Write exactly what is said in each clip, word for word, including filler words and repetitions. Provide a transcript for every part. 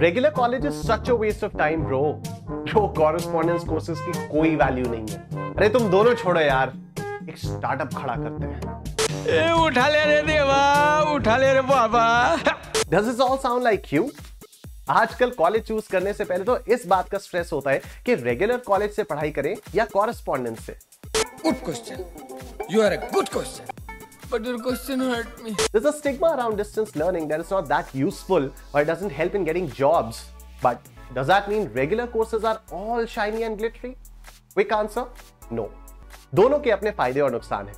Regular college is such a waste of time bro bro correspondence courses की कोई value नहीं है। अरे तुम दोनों छोड़ो यार, एक स्टार्टअप खड़ा करते हैं। ए, उठा ले रे देवा, उठा ले रे बाबा। Does this all sound like you? आजकल कॉलेज चूज करने से पहले तो इस बात का स्ट्रेस होता है कि रेगुलर कॉलेज से पढ़ाई करें या कॉरेस्पॉन्डेंस से। Good question. You are a good question. But your question hurt me. There's a stigma around distance learning that it's not that useful or it doesn't help in getting jobs. But does that mean regular courses are all shiny and glittery? Quick answer, no. दोनों के अपने फायदे और नुकसान हैं।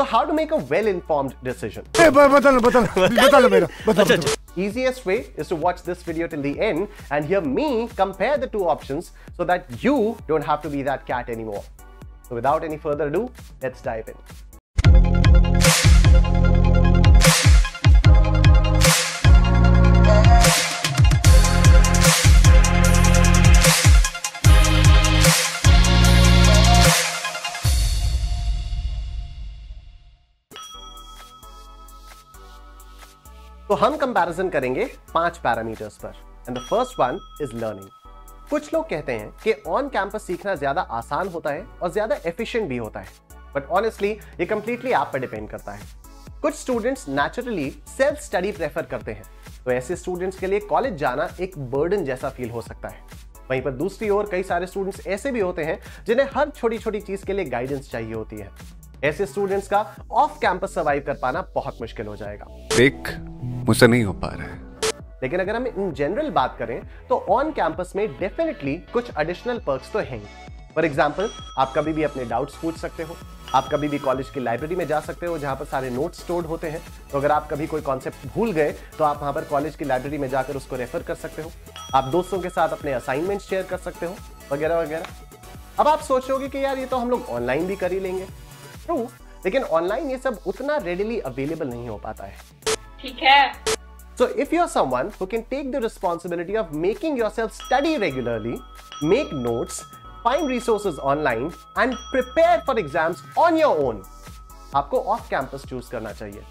So how to make a well-informed decision? Hey, बता लो, बता लो, बता लो मेरा, बता लो। Easiest way is to watch this video till the end and hear me compare the two options so that you don't have to be that cat anymore. So without any further ado, let's dive in. तो हम comparison करेंगे पांच parameters पर and the first one is learning. कुछ लोग कहते हैं कि ऑन कैंपस सीखना ज्यादा आसान होता है और ज्यादा एफिशिएंट भी होता है, बट ऑनेस्टली ये कंप्लीटली आप पर डिपेंड करता है। कुछ students naturally self study prefer करते हैं, तो ऐसे स्टूडेंट्स के लिए कॉलेज जाना एक बर्डन जैसा फील हो सकता है। वहीं पर दूसरी ओर कई सारे स्टूडेंट्स ऐसे भी होते हैं जिन्हें हर छोटी छोटी चीज के लिए गाइडेंस चाहिए होती है। ऐसे स्टूडेंट्स का ऑफ कैंपस सर्वाइव कर पाना बहुत मुश्किल हो जाएगा। देख, मुझसे नहीं हो पा रहा है। लेकिन अगर हम इन जनरल बात करें तो ऑन कैंपस में डेफिनेटली कुछ एडिशनल पर्क्स तो हैं। फॉर एग्जांपल, आप कभी भी अपने डाउट्स पूछ सकते हो, आप कभी भी कॉलेज की लाइब्रेरी में जा सकते हो जहां पर सारे नोट्स स्टोर्ड होते हैं। तो अगर आप कभी कोई कॉन्सेप्ट भूल गए तो आप वहां पर कॉलेज की लाइब्रेरी में जाकर उसको रेफर कर सकते हो। आप दोस्तों के साथ अपने असाइनमेंट शेयर कर सकते हो वगैरह वगैरह। अब आप सोचोगे कि यार ये तो हम लोग ऑनलाइन भी कर ही लेंगे, ट्रू, लेकिन ऑनलाइन ये सब उतना रेडिली अवेलेबल नहीं हो पाता है, ठीक है? So if you're someone who can take the responsibility of making yourself study regularly, make notes, find resources online and prepare for exams on your own, आपको ऑफ कैंपस चूज करना चाहिए।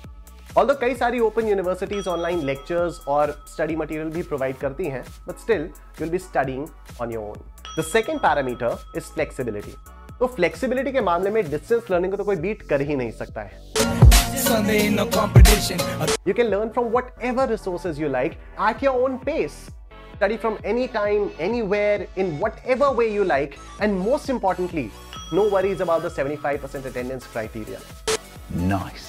Although कई सारी ओपन यूनिवर्सिटीज ऑनलाइन लेक्चर्स और study material भी provide करती हैं, but still you will be studying on your own. The second parameter is flexibility. तो फ्लेक्सिबिलिटी के मामले में डिस्टेंस लर्निंग को तो कोई बीट कर ही नहीं सकता है। You can learn from whatever resources you like at your own pace. Study from any time, anywhere, in whatever way you like, and most importantly, no worries about the seventy-five percent attendance criteria. Nice.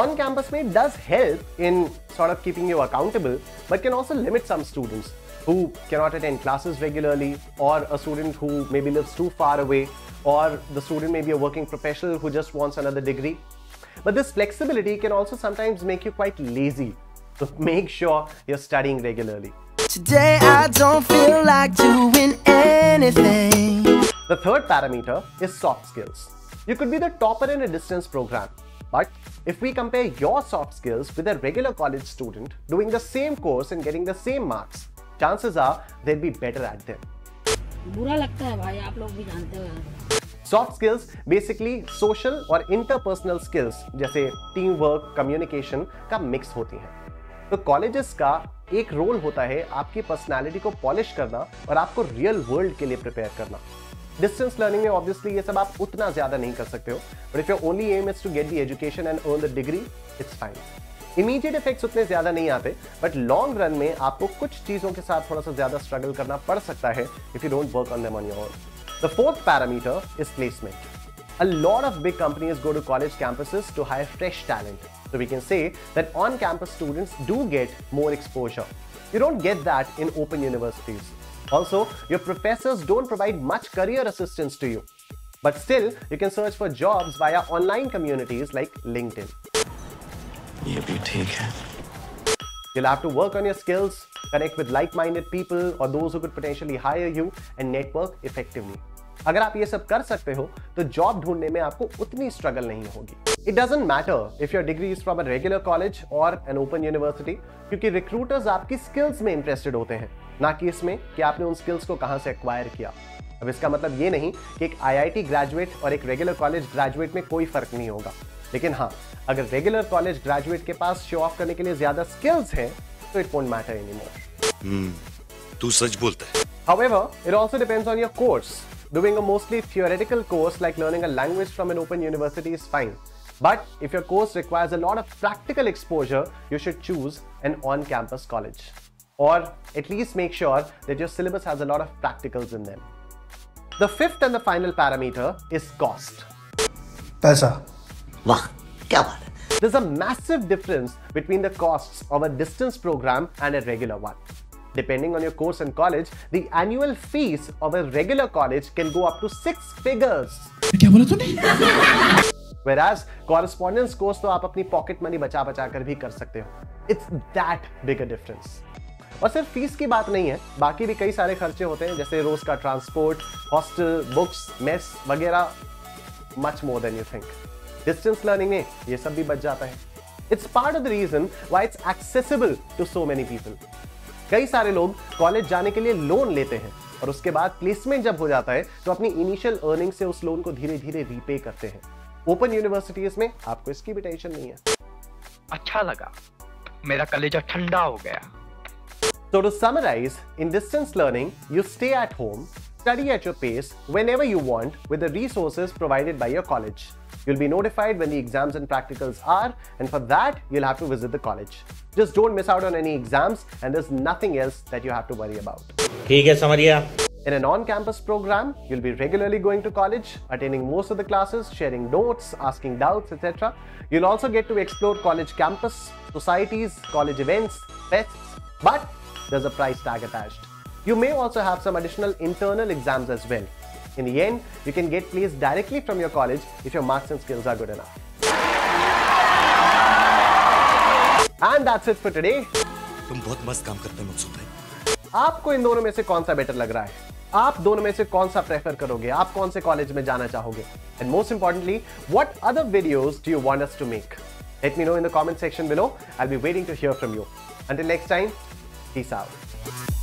On campus may does help in sort of keeping you accountable, but can also limit some students who cannot attend classes regularly, or a student who maybe lives too far away, or the student may be a working professional who just wants another degree. But this flexibility can also sometimes make you quite lazy. So make sure you're studying regularly. Today I don't feel like doing anything. The third parameter is soft skills. You could be the topper in a distance program, but if we compare your soft skills with a regular college student doing the same course and getting the same marks, chances are they'll be better at them. बुरा लगता है भाई, आप लोग भी जानते हो। Soft skills basically social और interpersonal skills जैसे team work, communication का mix होती हैं। तो colleges का एक रोल होता है आपकी personality को polish करना और आपको real world के लिए prepare करना। Distance learning में obviously ये सब आप उतना ज़्यादा नहीं कर सकते हो, but if your only aim is to get the education and earn the degree, it's fine. Immediate effects उतने ज़्यादा नहीं आते, but long run में आपको कुछ चीज़ों के साथ थोड़ा सा ज़्यादा struggle करना पड़ सकता है if you don't work on them on your own. The fourth parameter is placement. A lot of big companies go to college campuses to hire fresh talent. So we can say that on-campus students do get more exposure. You don't get that in open universities. Also, your professors don't provide much career assistance to you. But still, you can search for jobs via online communities like LinkedIn. ये भी ठीक है. You'll have to work on your skills, connect with like-minded people or those who could potentially hire you and network effectively. अगर आप ये सब कर सकते हो तो जॉब ढूंढने में आपको उतनी स्ट्रगल नहीं होगी। It doesn't matter if your degree is from a regular college or an open university, क्योंकि recruiters आपकी स्किल्स में इंटरेस्टेड होते हैं, ना कि इसमें कि आपने उन स्किल्स को कहां से एक्वायर किया। अब इसका मतलब ये नहीं कि एक आई आई टी ग्रेजुएट और एक रेगुलर कॉलेज ग्रेजुएट में कोई फर्क नहीं होगा, लेकिन हाँ, अगर रेगुलर कॉलेज ग्रेजुएट के पास शो ऑफ करने के लिए ज्यादा स्किल्स हैं तो इट वोंट मैटर एनीमोर। तू सच बोलता है। However, it also depends on your course. Doing a mostly theoretical course like learning a language from an open university is fine. But if your course requires a lot of practical exposure, you should choose an on-campus college. Or at least make sure that your syllabus has a lot of practicals in them. The fifth and the final parameter is cost. Paisa. Wow, क्या बात है? There's a massive difference between the costs of a distance program and a regular one. Depending on your course and college, the annual fees of a regular college can go up to six figures. क्या बोला तूने? Whereas correspondence course तो आप अपनी pocket money बचा बचा कर भी कर सकते हो. It's that big a difference. और सिर्फ फीस की बात नहीं है, बाकी भी कई सारे खर्चे होते हैं जैसे रोज का ट्रांसपोर्ट, हॉस्टल, बुक्स, मेस वगैरह. Much more than you think. Distance learning में ये सब भी बच जाता है. It's part of the reason why it's accessible to so many people. कई सारे लोग कॉलेज जाने के लिए लोन लेते हैं और उसके बाद प्लेसमेंट जब हो जाता है तो अपनी इनिशियल अर्निंग से उस लोन को धीरे धीरे रीपे करते हैं. ओपन यूनिवर्सिटीज में आपको इसकी भी टेंशन नहीं है. अच्छा लगा, मेरा कलेजा ठंडा हो गया. So to summarize, in distance learning, you stay at home, study at your pace whenever you want with the resources provided by your college. You'll be notified when the exams and practicals are, and for that, you'll have to visit the college. Just don't miss out on any exams, and there's nothing else that you have to worry about. ठीक है, समझ गया. In an on-campus program, you'll be regularly going to college, attending most of the classes, sharing notes, asking doubts, et cetera. You'll also get to explore college campus, societies, college events, fests, but there's a price tag attached. You may also have some additional internal exams as well. In the end, you can get placed directly from your college if your marks and skills are good enough. And that's it for today. तुम बहुत मस्त काम करते हो मनसुख भाई. आपको इन दोनों में से कौन सा बेटर लग रहा है? आप दोनों में से कौन सा प्रेफर करोगे? आप कौन से कॉलेज में जाना चाहोगे? And most importantly, what other videos do you want us to make? Let me know in the comment section below. I'll be waiting to hear from you. Until next time, peace out.